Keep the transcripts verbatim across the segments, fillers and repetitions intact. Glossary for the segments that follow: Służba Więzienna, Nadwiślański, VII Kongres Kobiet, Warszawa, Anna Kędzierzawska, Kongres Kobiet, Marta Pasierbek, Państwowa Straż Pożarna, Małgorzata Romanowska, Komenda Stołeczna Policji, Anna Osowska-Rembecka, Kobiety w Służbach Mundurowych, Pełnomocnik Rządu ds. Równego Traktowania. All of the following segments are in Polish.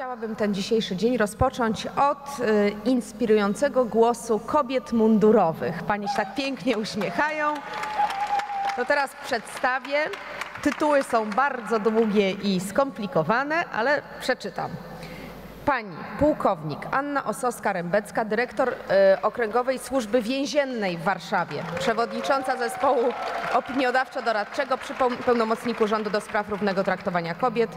Chciałabym ten dzisiejszy dzień rozpocząć od y, inspirującego głosu kobiet mundurowych. Panie się tak pięknie uśmiechają. To teraz przedstawię. Tytuły są bardzo długie i skomplikowane, ale przeczytam. Pani pułkownik Anna Osowska-Rembecka, dyrektor y, Okręgowej Służby Więziennej w Warszawie, przewodnicząca zespołu opiniodawczo-doradczego przy pełnomocniku rządu do spraw równego traktowania kobiet,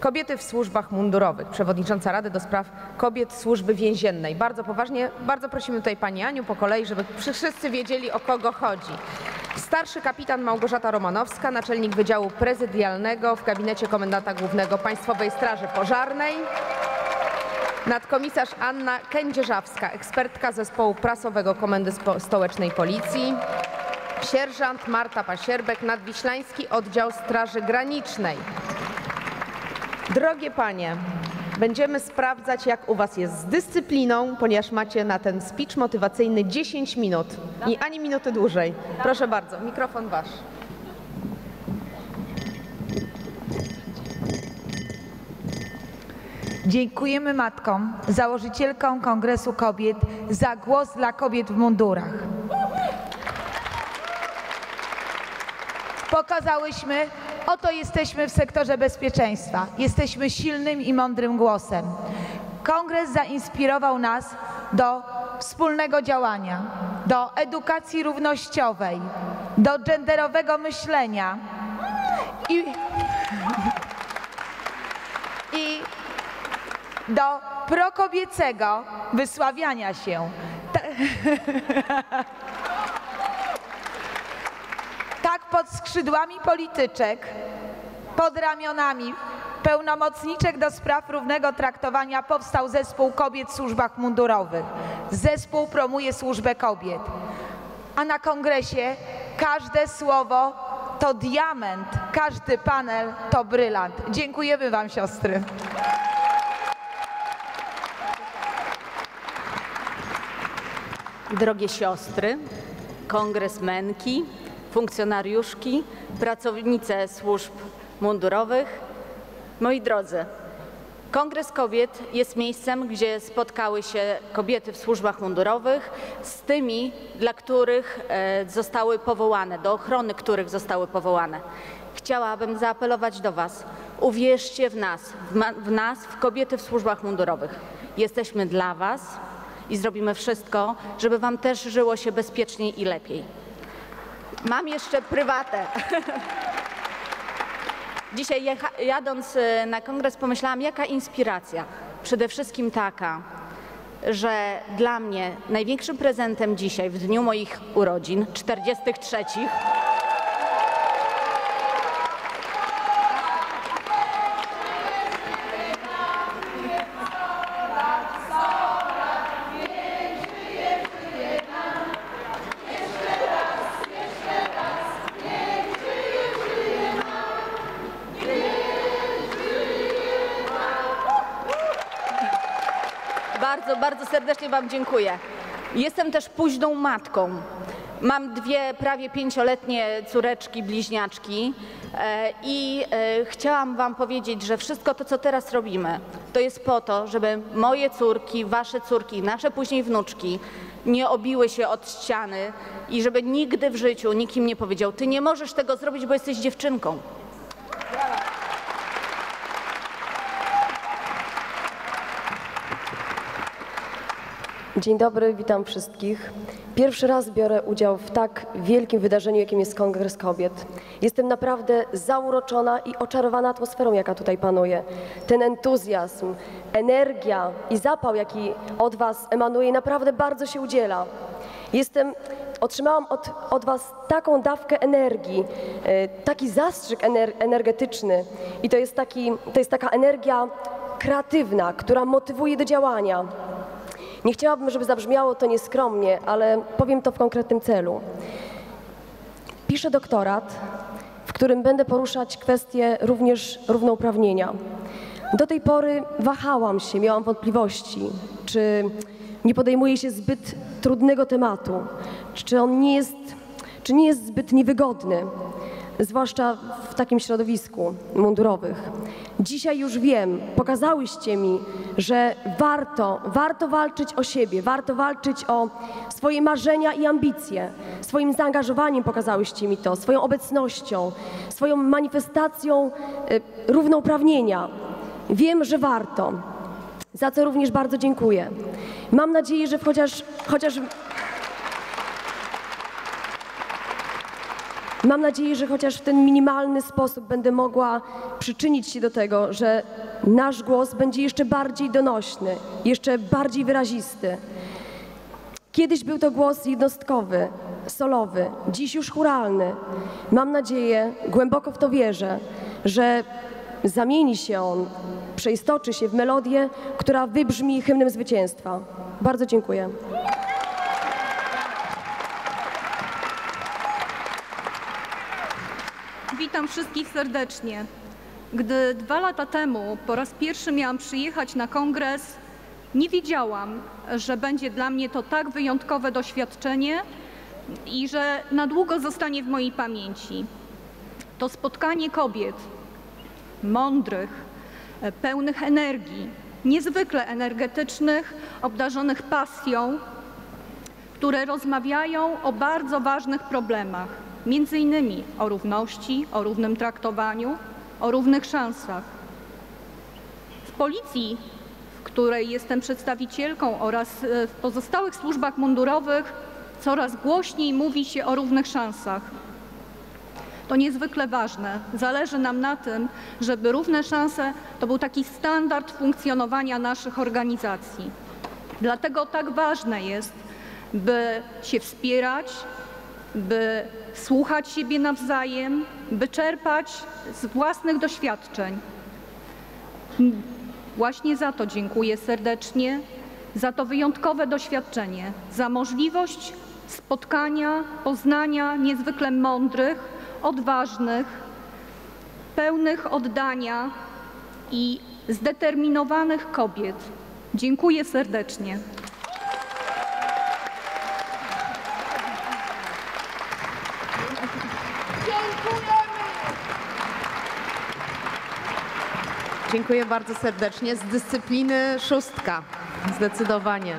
Kobiety w służbach mundurowych, przewodnicząca Rady do spraw kobiet służby więziennej. Bardzo poważnie, bardzo prosimy tutaj Pani Aniu po kolei, żeby wszyscy wiedzieli, o kogo chodzi. Starszy kapitan Małgorzata Romanowska, naczelnik Wydziału Prezydialnego w Gabinecie Komendanta Głównego Państwowej Straży Pożarnej. Nadkomisarz Anna Kędzierzawska, ekspertka zespołu prasowego Komendy Stołecznej Policji. Sierżant Marta Pasierbek, Nadwiślański Oddział Straży Granicznej. Drogie panie, będziemy sprawdzać, jak u was jest z dyscypliną, ponieważ macie na ten speech motywacyjny dziesięć minut i ani minuty dłużej. Proszę bardzo, mikrofon wasz. Dziękujemy matkom, założycielkom Kongresu Kobiet za głos dla kobiet w mundurach. Pokazałyśmy, oto jesteśmy w sektorze bezpieczeństwa. Jesteśmy silnym i mądrym głosem. Kongres zainspirował nas do wspólnego działania, do edukacji równościowej, do genderowego myślenia i, i do prokobiecego wysławiania się. Pod skrzydłami polityczek, pod ramionami pełnomocniczek do spraw równego traktowania powstał zespół kobiet w służbach mundurowych. Zespół promuje służbę kobiet. A na kongresie każde słowo to diament, każdy panel to brylant. Dziękujemy wam, siostry. Drogie siostry, kongresmenki, funkcjonariuszki, pracownice służb mundurowych. Moi drodzy, Kongres Kobiet jest miejscem, gdzie spotkały się kobiety w służbach mundurowych z tymi, dla których zostały powołane, do ochrony których zostały powołane. Chciałabym zaapelować do was, uwierzcie w nas, w nas, w kobiety w służbach mundurowych. Jesteśmy dla was i zrobimy wszystko, żeby wam też żyło się bezpieczniej i lepiej. Mam jeszcze prywatę. Dzisiaj jadąc na kongres pomyślałam, jaka inspiracja. Przede wszystkim taka, że dla mnie największym prezentem dzisiaj, w dniu moich urodzin, czterdziestych trzech, Bardzo, bardzo serdecznie wam dziękuję. Jestem też późną matką. Mam dwie prawie pięcioletnie córeczki, bliźniaczki i chciałam wam powiedzieć, że wszystko to, co teraz robimy, to jest po to, żeby moje córki, wasze córki, nasze później wnuczki nie obiły się od ściany i żeby nigdy w życiu nikt im nie powiedział: ty nie możesz tego zrobić, bo jesteś dziewczynką. Dzień dobry, witam wszystkich. Pierwszy raz biorę udział w tak wielkim wydarzeniu, jakim jest Kongres Kobiet. Jestem naprawdę zauroczona i oczarowana atmosferą, jaka tutaj panuje. Ten entuzjazm, energia i zapał, jaki od was emanuje, naprawdę bardzo się udziela. Jestem, otrzymałam od, od was taką dawkę energii, taki zastrzyk ener, energetyczny i to jest, taki, to jest taka energia kreatywna, która motywuje do działania. Nie chciałabym, żeby zabrzmiało to nieskromnie, ale powiem to w konkretnym celu. Piszę doktorat, w którym będę poruszać kwestię również równouprawnienia. Do tej pory wahałam się, miałam wątpliwości, czy nie podejmuje się zbyt trudnego tematu, czy on nie jest, czy nie jest zbyt niewygodny, zwłaszcza w takim środowisku mundurowych. Dzisiaj już wiem, pokazałyście mi, że warto, warto walczyć o siebie, warto walczyć o swoje marzenia i ambicje. Swoim zaangażowaniem pokazałyście mi to, swoją obecnością, swoją manifestacją y, równouprawnienia. Wiem, że warto, za co również bardzo dziękuję. Mam nadzieję, że chociaż... chociaż Mam nadzieję, że chociaż w ten minimalny sposób będę mogła przyczynić się do tego, że nasz głos będzie jeszcze bardziej donośny, jeszcze bardziej wyrazisty. Kiedyś był to głos jednostkowy, solowy, dziś już chóralny. Mam nadzieję, głęboko w to wierzę, że zamieni się on, przeistoczy się w melodię, która wybrzmi hymnem zwycięstwa. Bardzo dziękuję. Witam wszystkich serdecznie. Gdy dwa lata temu po raz pierwszy miałam przyjechać na kongres, nie wiedziałam, że będzie dla mnie to tak wyjątkowe doświadczenie i że na długo zostanie w mojej pamięci. To spotkanie kobiet, mądrych, pełnych energii, niezwykle energetycznych, obdarzonych pasją, które rozmawiają o bardzo ważnych problemach. Między innymi o równości, o równym traktowaniu, o równych szansach. W policji, w której jestem przedstawicielką, oraz w pozostałych służbach mundurowych coraz głośniej mówi się o równych szansach. To niezwykle ważne. Zależy nam na tym, żeby równe szanse to był taki standard funkcjonowania naszych organizacji. Dlatego tak ważne jest, by się wspierać, by słuchać siebie nawzajem, by czerpać z własnych doświadczeń. Właśnie za to dziękuję serdecznie, za to wyjątkowe doświadczenie, za możliwość spotkania, poznania niezwykle mądrych, odważnych, pełnych oddania i zdeterminowanych kobiet. Dziękuję serdecznie. Dziękuję bardzo serdecznie. Z dyscypliny szóstka, zdecydowanie.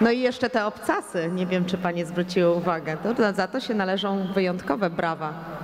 No i jeszcze te obcasy, nie wiem, czy panie zwróciły uwagę. To, za to się należą wyjątkowe brawa.